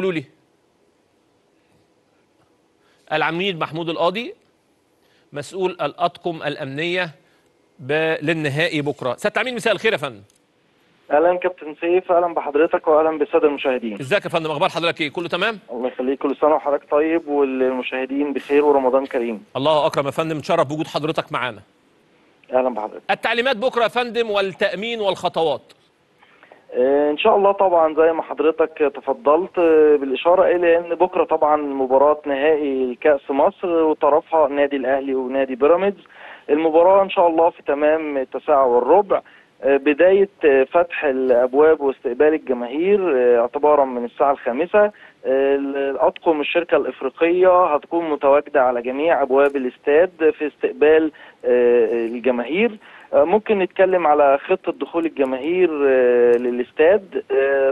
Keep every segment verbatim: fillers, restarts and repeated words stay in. قولوا لي. العميد محمود القاضي مسؤول الأطقم الأمنية للنهائي بكرة. سيادة العميد مساء الخير يا فندم. اهلا كابتن سيف، اهلا بحضرتك واهلا بالساده المشاهدين. ازيك يا فندم، اخبار حضرتك ايه؟ كله تمام؟ الله يخليك، كل سنه وحضرتك طيب والمشاهدين بخير ورمضان كريم. الله اكرم يا فندم، نتشرف بوجود حضرتك معانا. اهلا بحضرتك. التعليمات بكره يا فندم والتامين والخطوات. ان شاء الله طبعا زي ما حضرتك تفضلت بالاشاره الى ان بكره طبعا مباراه نهائي كاس مصر وطرفها نادي الاهلي ونادي بيراميدز. المباراه ان شاء الله في تمام التاسعه والربع، بداية فتح الأبواب واستقبال الجماهير اعتبارا من الساعة الخامسة. الأطقم الشركة الإفريقية هتكون متواجدة على جميع أبواب الاستاد في استقبال الجماهير. ممكن نتكلم على خطة دخول الجماهير للاستاد.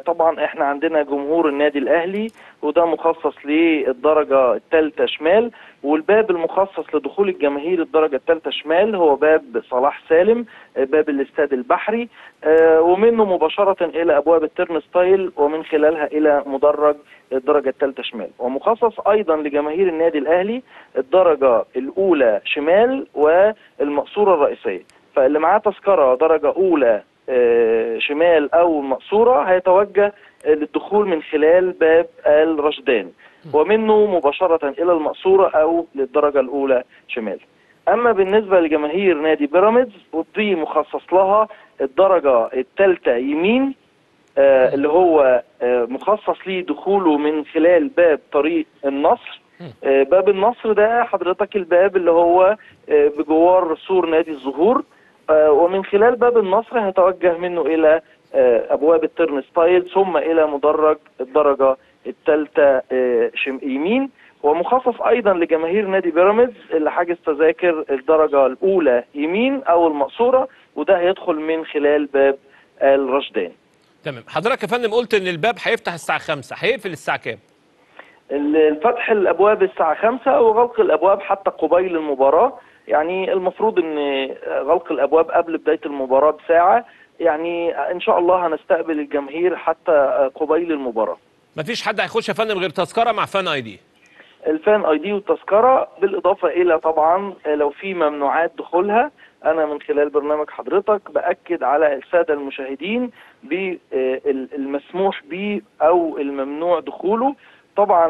طبعا احنا عندنا جمهور النادي الأهلي وده مخصص للدرجة الثالثة شمال، والباب المخصص لدخول الجماهير الدرجة الثالثة شمال هو باب صلاح سالم، باب الاستاد البحري، ومنه مباشرة إلى أبواب الترن ستايل ومن خلالها إلى مدرج الدرجة الثالثة شمال. ومخصص أيضا لجماهير النادي الأهلي الدرجة الأولى شمال والمقصورة الرئيسية. فاللي معاه تذكرة درجة أولى شمال أو مقصورة هيتوجه للدخول من خلال باب الرشدان ومنه مباشرة إلى المقصورة أو للدرجة الأولى شمال. أما بالنسبة لجماهير نادي بيراميدز ودي مخصص لها الدرجة الثالثة يمين، اللي هو مخصص ليه دخوله من خلال باب طريق النصر. باب النصر ده حضرتك الباب اللي هو بجوار سور نادي الزهور، ومن خلال باب النصر هتوجه منه إلى أبواب الترن ستايل ثم إلى مدرج الدرجة الثالثة يمين. ومخصص أيضا لجماهير نادي بيراميدز اللي حاجز تذاكر الدرجة الأولى يمين أو المقصورة، وده هيدخل من خلال باب الرشدان. تمام حضرتك يا فندم، قلت إن الباب هيفتح الساعة خمسة، هيقفل الساعة كام؟ الفتح الأبواب الساعة خمسة وغلق الأبواب حتى قبيل المباراة. يعني المفروض ان غلق الابواب قبل بدايه المباراه بساعه، يعني ان شاء الله هنستقبل الجماهير حتى قبيل المباراه. مفيش حد هيخش يا فندم غير تذكره مع فان اي دي. الفان اي دي والتذكره بالاضافه الى طبعا لو في ممنوعات دخولها، انا من خلال برنامج حضرتك باكد على الساده المشاهدين بالمسموح بيه او الممنوع دخوله. طبعا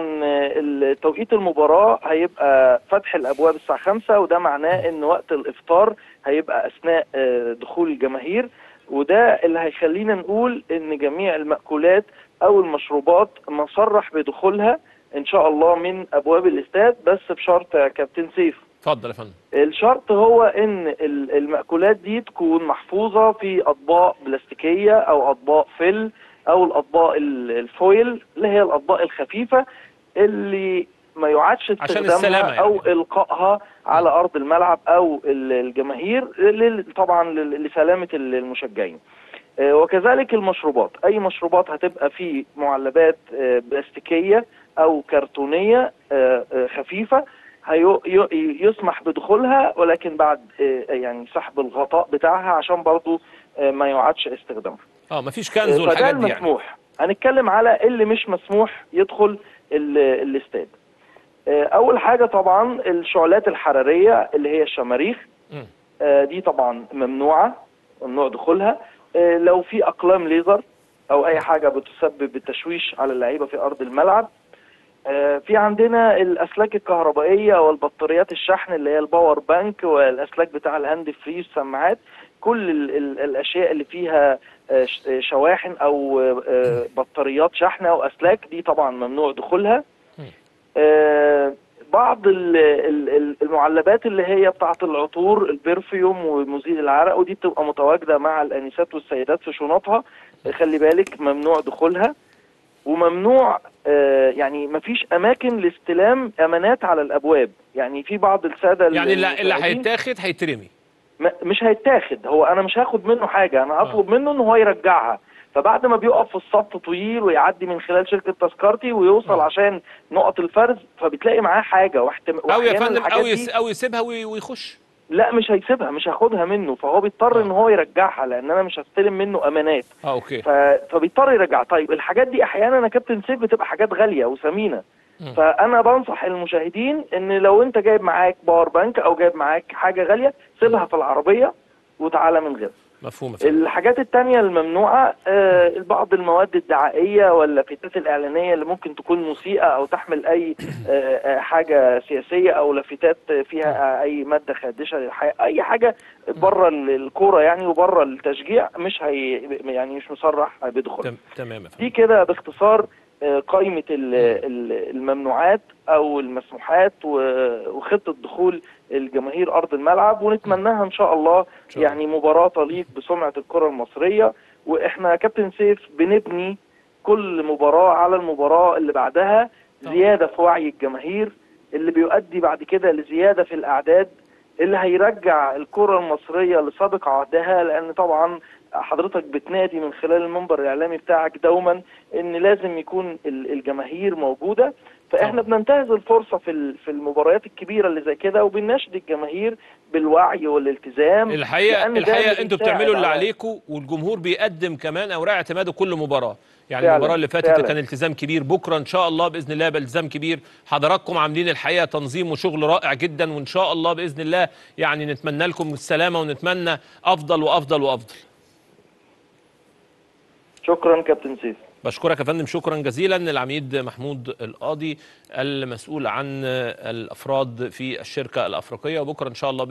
توقيت المباراة هيبقى فتح الأبواب الساعة خمسة، وده معناه إن وقت الإفطار هيبقى أثناء دخول الجماهير، وده اللي هيخلينا نقول إن جميع المأكولات أو المشروبات مصرح بدخولها إن شاء الله من أبواب الاستاد، بس بشرط يا كابتن سيف. اتفضل يا فندم. الشرط هو إن المأكولات دي تكون محفوظة في أطباق بلاستيكية أو أطباق فل أو الأطباق الفويل اللي هي الأطباق الخفيفة اللي ما يعادش استخدامها يعني، أو إلقائها على أرض الملعب أو الجماهير طبعا لسلامة المشجعين. وكذلك المشروبات، أي مشروبات هتبقى في معلبات بلاستيكية أو كرتونية خفيفة يسمح بدخولها، ولكن بعد يعني سحب الغطاء بتاعها عشان برضو ما يعادش استخدامها. اه مفيش كنز والحاجات دي يعني. مسموح. هنتكلم على اللي مش مسموح يدخل الاستاد. اول حاجه طبعا الشعلات الحراريه اللي هي الشماريخ دي طبعا ممنوعه، ممنوع دخولها. لو في اقلام ليزر او اي حاجه بتسبب التشويش على اللعيبه في ارض الملعب. في عندنا الاسلاك الكهربائيه والبطاريات الشحن اللي هي الباور بانك والاسلاك بتاع الهاند فري والسماعات، كل ال ال الاشياء اللي فيها شواحن او بطاريات شحن او اسلاك دي طبعا ممنوع دخولها. بعض المعلبات اللي هي بتاعه العطور البرفيوم ومزيل العرق ودي بتبقى متواجده مع الانسات والسيدات في شنطها، خلي بالك ممنوع دخولها. وممنوع يعني مفيش اماكن لاستلام امانات على الابواب، يعني في بعض الساده يعني اللي اللي هيتاخد هيترمي، مش هيتاخد، هو انا مش هاخد منه حاجه، انا اطلب منه ان هو يرجعها. فبعد ما بيقف في الصف طويل ويعدي من خلال شركه تذكرتي ويوصل عشان نقط الفرز، فبتلاقي معاه حاجه واحتمال او يا فندم او يسيبها ويخش. لا مش هيسيبها، مش هاخدها منه، فهو بيضطر ان هو يرجعها لان انا مش هستلم منه امانات. اه اوكي. ف... فبيضطر يرجع. طيب الحاجات دي احيانا انا كابتن سيف بتبقى حاجات غاليه وثمينه، فانا بنصح المشاهدين ان لو انت جايب معاك باور بانك او جايب معاك حاجه غاليه سيبها في العربيه وتعالى من غيرها. مفهوم. الحاجات التانية الممنوعة آه بعض المواد الدعائية ولا لافتات الإعلانية اللي ممكن تكون مسيئة أو تحمل أي آه حاجة سياسية أو لافتات فيها أي مادة خادشة للحياة، أي حاجة بره الكورة يعني وبره التشجيع مش هي يعني مش مصرح بدخول. تمام. دي كده باختصار آه قائمة الممنوعات أو المسموحات وخطة دخول الجماهير أرض الملعب، ونتمناها إن شاء الله يعني مباراة تليق بسمعة الكرة المصرية. وإحنا كابتن سيف بنبني كل مباراة على المباراة اللي بعدها زيادة في وعي الجماهير اللي بيؤدي بعد كده لزيادة في الأعداد اللي هيرجع الكرة المصرية لسابق عهدها، لأن طبعا حضرتك بتنادي من خلال المنبر الإعلامي بتاعك دوما إن لازم يكون الجماهير موجودة، فاحنا بننتهز الفرصه في في المباريات الكبيره اللي زي كده وبنشد الجماهير بالوعي والالتزام. الحقيقه الحقيقه انتوا بتعملوا اللي عليكم والجمهور بيقدم كمان اوراق اعتماده كل مباراه، يعني المباراه اللي فاتت كان التزام كبير، بكره ان شاء الله باذن الله بالتزام كبير. حضراتكم عاملين الحقيقه تنظيم وشغل رائع جدا، وان شاء الله باذن الله يعني نتمنى لكم السلامه ونتمنى افضل وافضل وافضل. شكرا كابتن سيف. بشكرك يا فندم، شكرا جزيلا العميد محمود القاضي المسؤول عن الافراد في الشركه الافريقيه، وبكره ان شاء الله